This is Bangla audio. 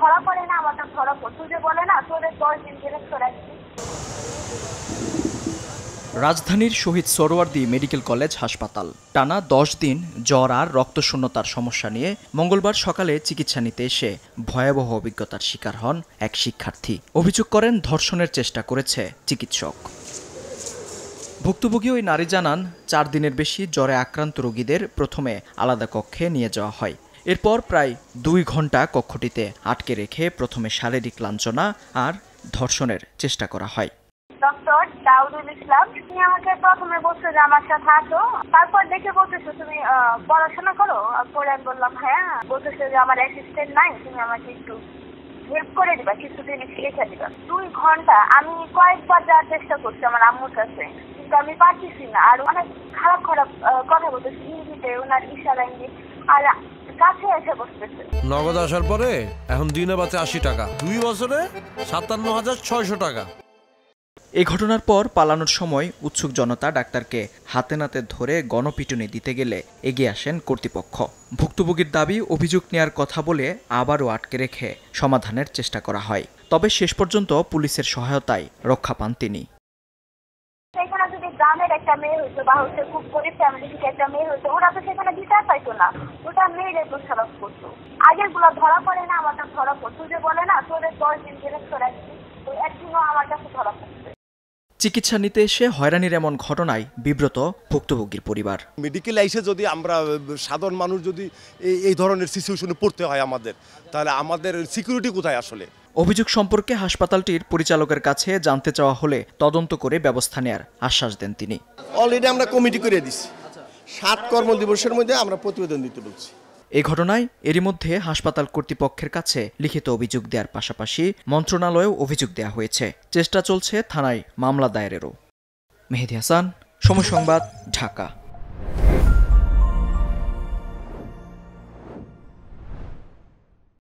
ধরা পড়ে না, আমার ধরা পড়তো যে বলে না তোদের 10 দিন ধরে ছড়াচ্ছি। রাজধানীর শহীদ সোহরাওয়ার্দী মেডিকেল কলেজ হাসপাতাল টানা 10 দিন জ্বর আর রক্তশূন্যতার সমস্যা নিয়ে মঙ্গলবার সকালে চিকিৎসা নিতে এসে ভয়াবহ অভিজ্ঞতার শিকার হন এক শিক্ষার্থী। অভিযোগ করেন ধর্ষণের চেষ্টা করেছে চিকিৎসক। ভুক্তভোগী ওই নারী জানান, 4 দিনের বেশি জ্বরে আক্রান্ত রোগীদের প্রথমে আলাদা কক্ষে নিয়ে যাওয়া হয়। এরপর প্রায় 2 ঘন্টা কক্ষটিতে আটকে রেখে প্রথমে শারীরিক লাঞ্ছনা আর ধর্ষণের চেষ্টা করা হয়। ডক্টর দাউদুল ইসলাম তিনি আমাকে প্রথমে বলছে যে আমার সাথে আসো, তারপর দেখে বলতেছে তুমি পড়াশোনা করো। পরে আমি বললাম হ্যাঁ। বলতেছে যে আমার অ্যাসিস্ট্যান্ট নাই, তুমি আমাকে একটু হেল্প করে দিবা, কিছুদিন লিখে দিবা। 2 ঘন্টা আমি কয়েকবার যাওয়ার চেষ্টা করছি আমার আম্মুর কাছে, কিন্তু আমি পারতেছি না। আর অনেক খারাপ খারাপ কথা বলতেছি হিন্দিতে, ওনার ইশারা ইঙ্গিত। আর কাছে এসে বসতেছে। নগদ আসার পরে এখন দিনে বাঁচে 80 টাকা, 2 বছরে 57,600 টাকা। এই ঘটনার পর পালানোর সময় উৎসুক জনতা ডাক্তারকে হাতে নাতে ধরে গণপিটুনি দিতে গেলে এগিয়ে আসেন কর্তৃপক্ষ। ভুক্তভোগীর দাবি অভিযোগ নেয়ার কথা বলে আবারও আটকে রেখে সমাধানের চেষ্টা করা হয়, তবে শেষ পর্যন্ত পুলিশের সহায়তায় রক্ষা পান তিনি। সেখানে যদি গ্রামের একটা মেয়ে হইতো বা হচ্ছে খুব গরিব ফ্যামিলি থেকে একটা মেয়ে হইতো, ওরা তো সেখানে বিচার পাইতো না, ওটা মেয়েদের দোষারোপ করতো। আগের গুলো ধরা পড়ে না, আমার ধরা পড়তো যে বলে না তোদের 10 দিন ধরে ছড়াচ্ছি, ওই একদিনও আমার কাছে ধরা পড়তো। চিকিৎসা নিতে এসে হয়রানির এমন ঘটনায় বিব্রত ভুক্তভোগীর পরিবার। মেডিকেল আইসে যদি আমরা সাধারণ মানুষ যদি এই ধরনের সিচুয়েশনে পড়তে হয় আমাদের, তাহলে আমাদের সিকিউরিটি কোথায় আসলে? অভিযোগ সম্পর্কে হাসপাতালটির পরিচালকের কাছে জানতে চাওয়া হলে তদন্ত করে ব্যবস্থা নেয়ার আশ্বাস দেন তিনি। অলরেডি আমরা কমিটি করে দিয়েছি, 7 কর্মদিবসের মধ্যে আমরা প্রতিবেদন দিতে বলছি। এই ঘটনায় এরই মধ্যে হাসপাতাল কর্তৃপক্ষের কাছে লিখিত অভিযোগ দেওয়ার পাশাপাশি মন্ত্রণালয়েও অভিযোগ দেওয়া হয়েছে। চেষ্টা চলছে থানায় মামলা দায়েরেরও। মেহেদী হাসান, সময় সংবাদ, ঢাকা।